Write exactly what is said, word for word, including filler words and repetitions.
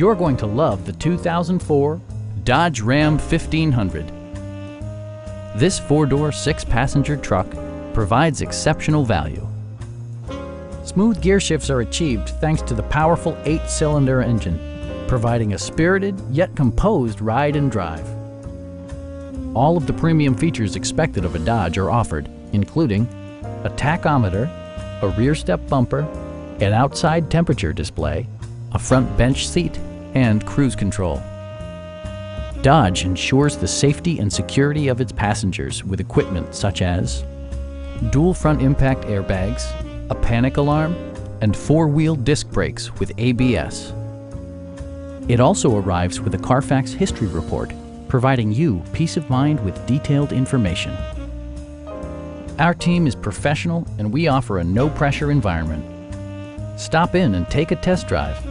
You're going to love the two thousand four Dodge Ram fifteen hundred. This four-door, six-passenger truck provides exceptional value. Smooth gear shifts are achieved thanks to the powerful eight-cylinder engine, providing a spirited yet composed ride and drive. All of the premium features expected of a Dodge are offered, including a tachometer, a rear step bumper, an outside temperature display, a front bench seat, and cruise control. Dodge ensures the safety and security of its passengers with equipment such as dual front impact airbags, a panic alarm, and four-wheel disc brakes with A B S. It also arrives with a Carfax history report, providing you peace of mind with detailed information. Our team is professional and we offer a no-pressure environment. Stop in and take a test drive.